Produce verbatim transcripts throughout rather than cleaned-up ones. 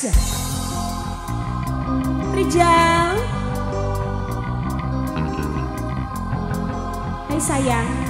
Berdansa. Rijal, hai sayang.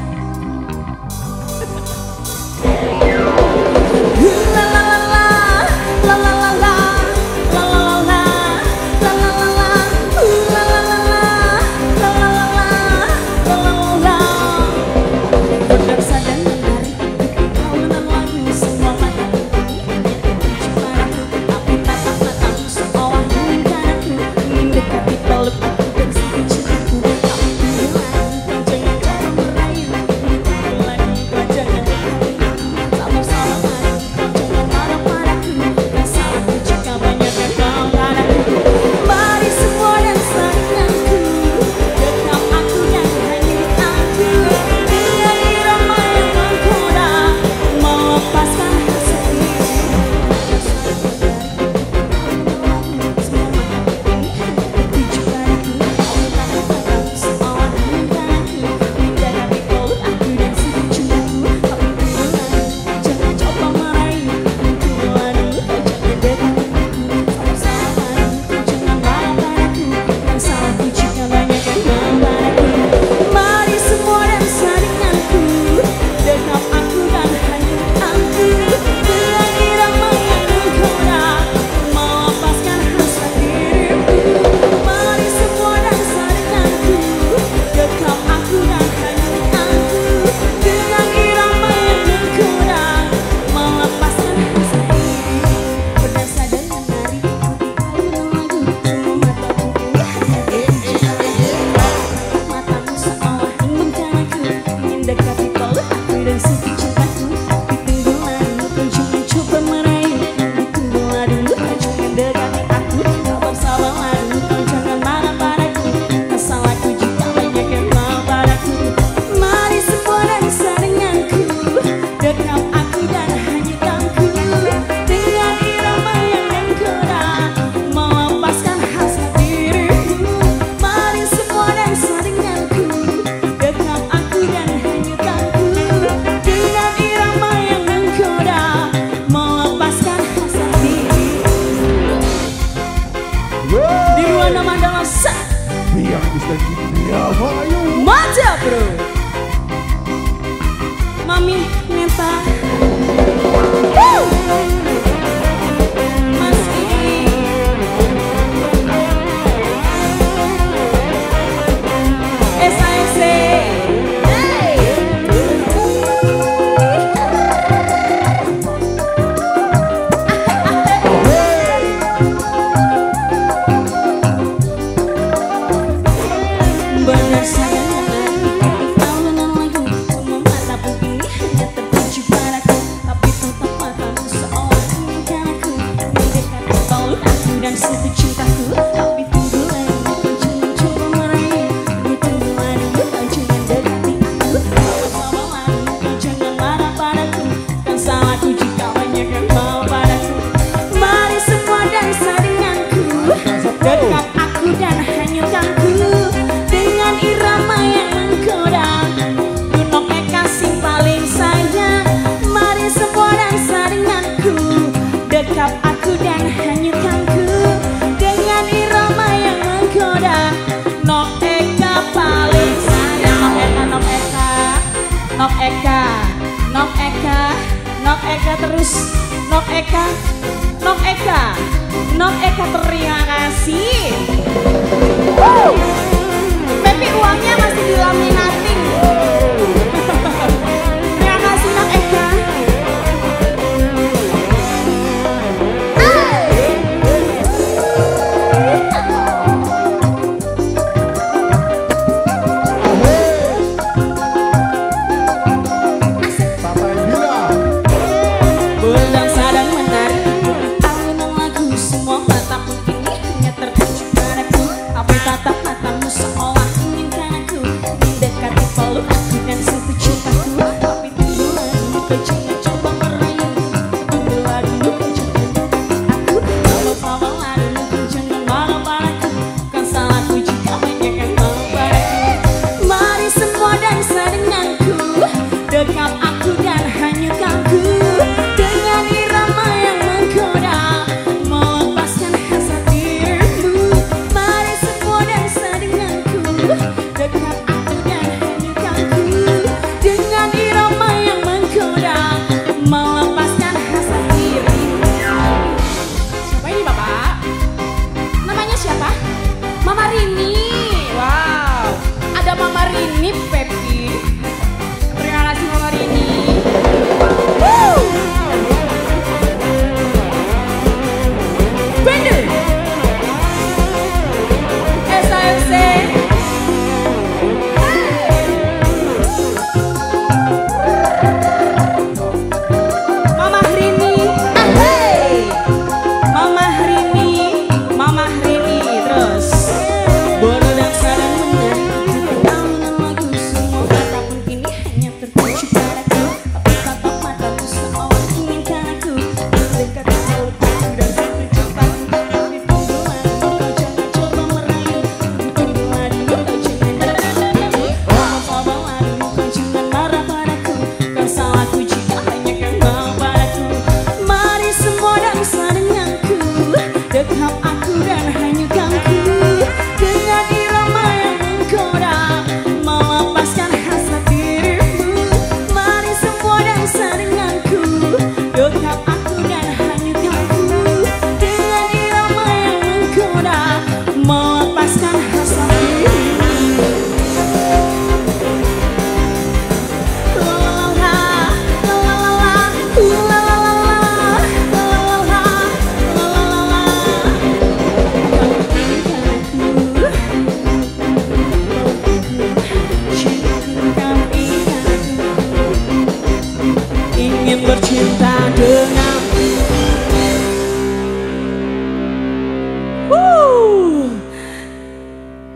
Mantap bro, mami neta. Nok Eka, Nok Eka, Nok Eka terus, Nok Eka, Nok Eka, Nok Eka, terima kasih. Wow, tapi uangnya masih dilaminating. Tatap matamu seolah inginkan aku.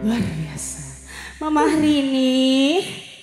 Luar biasa. Mama Rini.